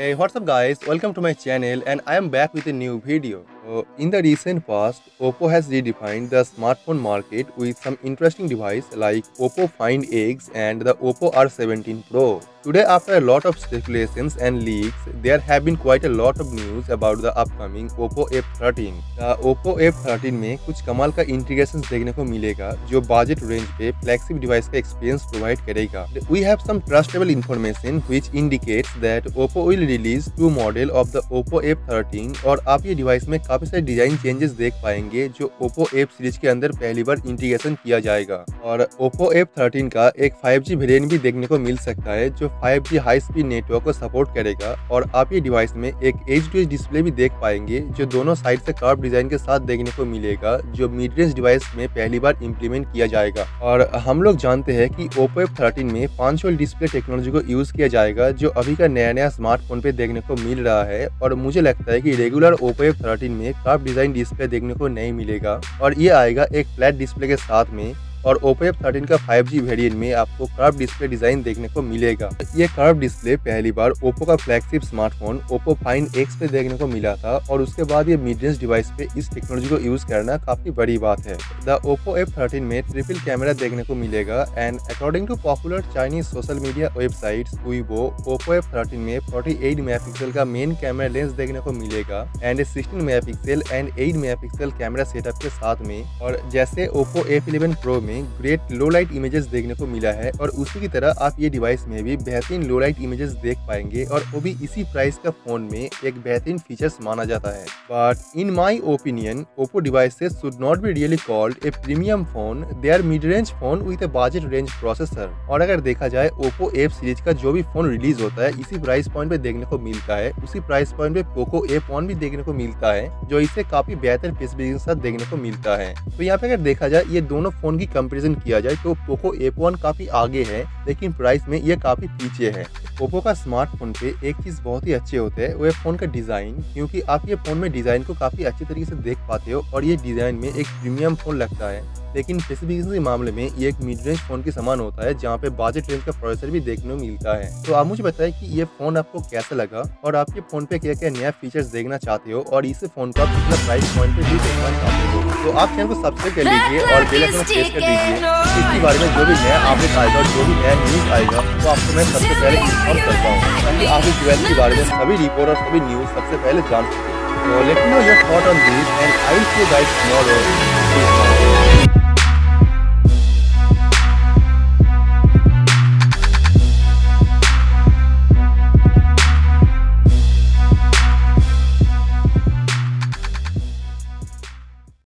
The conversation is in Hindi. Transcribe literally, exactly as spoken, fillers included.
Hey, what's up guys, welcome to my channel and I am back with a new video. So, in the recent past, Oppo has redefined the smartphone market with some interesting devices like Oppo Find X and the Oppo R seventeen Pro. Today, after a lot of speculations and leaks, there have been quite a lot of news about the upcoming Oppo F thirteen. The Oppo F thirteen में कुछ कमाल का इंटीग्रेशन देखने को मिलेगा जो बजट रेंज पे फ्लैगशिप डिवाइस का एक्सपीरियंस प्रोवाइड करेगा. We have some trustable information which indicates that Oppo will release two model of the Oppo F thirteen और आप ये डिवाइस में काफी सारे डिजाइन चेंजेस देख पाएंगे जो Oppo F सीरीज के अंदर पहली बार इंटीग्रेशन किया जाएगा. और Oppo F thirteen का एक फाइव जी वेरिएंट भी देखने को मिल सकता है जो five G high speed network को सपोर्ट करेगा. और आप ये डिवाइस में एक एज टू एज डिस्प्ले भी देख पाएंगे जो दोनों साइड से कर्व डिजाइन के साथ देखने को मिलेगा जो मिड रेंज डिवाइस में पहली बार इम्प्लीमेंट किया जाएगा. और हम लोग जानते हैं कि Oppo F thirteen में पांच वोल्ट डिस्प्ले टेक्नोलॉजी को यूज किया जाएगा जो अभी का नया नया स्मार्टफोन पे देखने को मिल रहा है. और मुझे लगता है कि रेगुलर Oppo F thirteen में कर्व डिजाइन डिस्प्ले देखने को नहीं मिलेगा और ये आएगा एक फ्लैट डिस्प्ले के साथ में. और Oppo F thirteen का फाइव जी वेरिएंट में आपको कर्व डिस्प्ले डिजाइन देखने को मिलेगा. ये कर्व डिस्प्ले पहली बार Oppo का flagship smartphone Oppo Find X पे देखने को मिला था और उसके बाद ये मिड रेंज डिवाइस पे इस टेक्नोलॉजी को यूज करना काफी बड़ी बात है. द Oppo F thirteen में ट्रिपल कैमरा देखने को मिलेगा and according to popular Chinese social media website Weibo, Oppo F thirteen में फोर्टी एट मेगापिक्सल का मेन कैमरा लेंस देखने को मिलेगा and sixteen megapixel and eight megapixel camera setup के साथ में. और जैसे Oppo F eleven Pro great low light images देखने को मिला है और उसी की तरह आप ये डिवाइस में भी बेहतरीन लो लाइट इमेजेस देख पाएंगे और वो भी इसी प्राइस का फोन में एक बेहतरीन फीचर्स माना जाता है. But in my opinion Oppo devices should not be really called a premium phone. They are mid range phone with a budget range processor. और अगर देखा जाए ओप्पो एफ सीरीज का जो भी फोन रिलीज होता है इसी प्राइस पॉइंट पे देखने को मिलता है. उसी प्राइस पॉइंट पे पोको ए वन भी देखने को मिलता है जो इसे काफी बेहतर स्पेसिफिकेशन के साथ देखने को मिलता है. तो यहाँ पे अगर देखा जाए ये दोनों फोन की कंपैरिजन किया जाए तो पोको ए वन काफी आगे है लेकिन प्राइस में ये काफी पीछे है. ओप्पो का स्मार्टफोन पे एक चीज बहुत ही अच्छे होते है वो है फोन का डिजाइन, क्योंकि आप ये फोन में डिजाइन को काफी अच्छे तरीके से देख पाते हो और ये डिजाइन में एक प्रीमियम फोन लगता है. लेकिन स्पेसिफिकेशन के मामले में ये एक मिड रेंज फोन के समान होता है जहाँ पे बजट रेंज का प्रोसेसर भी देखने को मिलता है. तो आप मुझे बताएं कि ये फोन आपको कैसा लगा और आपके फोन पे क्या क्या नया फीचर्स देखना चाहते हो और इस फोन को आप कितना प्राइस पॉइंट पे भी देखना चाहते हो. तो आप चैनल को सब्सक्राइब कर लीजिए और बेल आइकन प्रेस कर दीजिए. इसके बारे में जो भी नया अपडेट आएगा और जो भी नया न्यूज आएगा तो आपको मैं सबसे पहले इन्फॉर्म करता हूँ ताकि आप इस डिवाइस के बारे में सभी रिपोर्ट और सभी न्यूज सबसे पहले जान सकें. So let me know your thought on this and I will see you guys tomorrow.